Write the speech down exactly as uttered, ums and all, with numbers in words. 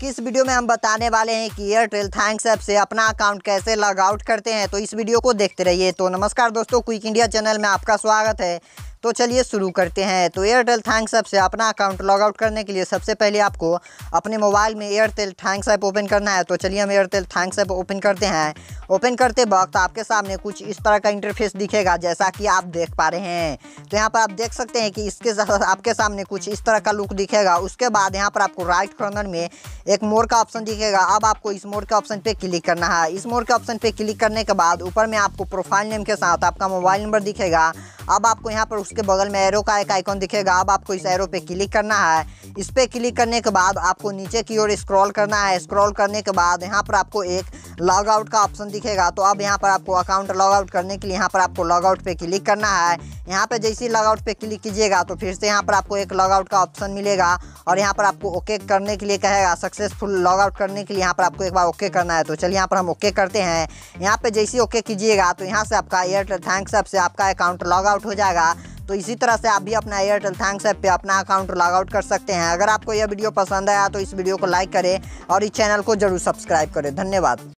की इस वीडियो में हम बताने वाले हैं कि एयरटेल थैंक्स ऐप से अपना अकाउंट कैसे लॉग आउट करते हैं, तो इस वीडियो को देखते रहिए। तो नमस्कार दोस्तों, क्विक इंडिया चैनल में आपका स्वागत है। तो चलिए शुरू करते हैं। तो एयरटेल थैंक्स ऐप से अपना अकाउंट लॉग आउट करने के लिए सबसे पहले आपको अपने मोबाइल में एयरटेल थैंक्स ऐप ओपन करना है। तो चलिए हम एयरटेल थैंक्स ऐप ओपन करते हैं। ओपन करते वक्त आपके सामने कुछ इस तरह का इंटरफेस दिखेगा, जैसा कि आप देख पा रहे हैं। तो यहाँ पर आप देख सकते हैं कि इसके साथ आपके सामने कुछ इस तरह का लुक दिखेगा। उसके बाद यहाँ पर आपको राइट कॉर्नर में एक मोर का ऑप्शन दिखेगा। अब आपको इस मोर के ऑप्शन पर क्लिक करना है। इस मोर के ऑप्शन पर क्लिक करने के बाद ऊपर में आपको प्रोफाइल नेम के साथ आपका मोबाइल नंबर दिखेगा। अब आपको यहाँ पर उसके बगल में एरो का एक आइकॉन दिखेगा। अब आपको इस एरो पे क्लिक करना है। इस पे क्लिक करने के बाद आपको नीचे की ओर स्क्रॉल करना है। स्क्रॉल करने के बाद यहाँ पर आपको एक लॉग आउट का ऑप्शन दिखेगा। तो अब यहाँ पर आपको अकाउंट लॉग आउट करने के लिए यहाँ पर आपको लॉग आउट पे क्लिक करना है। यहाँ पे जैसे ही लॉग आउट पे क्लिक कीजिएगा तो फिर से यहाँ पर आपको एक लॉग आउट का ऑप्शन मिलेगा और यहाँ पर आपको ओके करने के लिए कहेगा। सक्सेसफुल लॉग आउट करने के लिए यहाँ पर आपको एक बार ओके करना है। तो चलिए यहाँ पर हम ओके करते हैं। यहाँ पर जैसे ही ओके कीजिएगा तो यहाँ से आपका एयरटेल थैंक्स ऐप से आपका अकाउंट लॉग आउट हो जाएगा। तो इसी तरह से आप भी अपना एयरटेल थैंक्स ऐप पे अपना अकाउंट लॉग आउट कर सकते हैं। अगर आपको यह वीडियो पसंद आया तो इस वीडियो को लाइक करें और इस चैनल को जरूर सब्सक्राइब करें। धन्यवाद।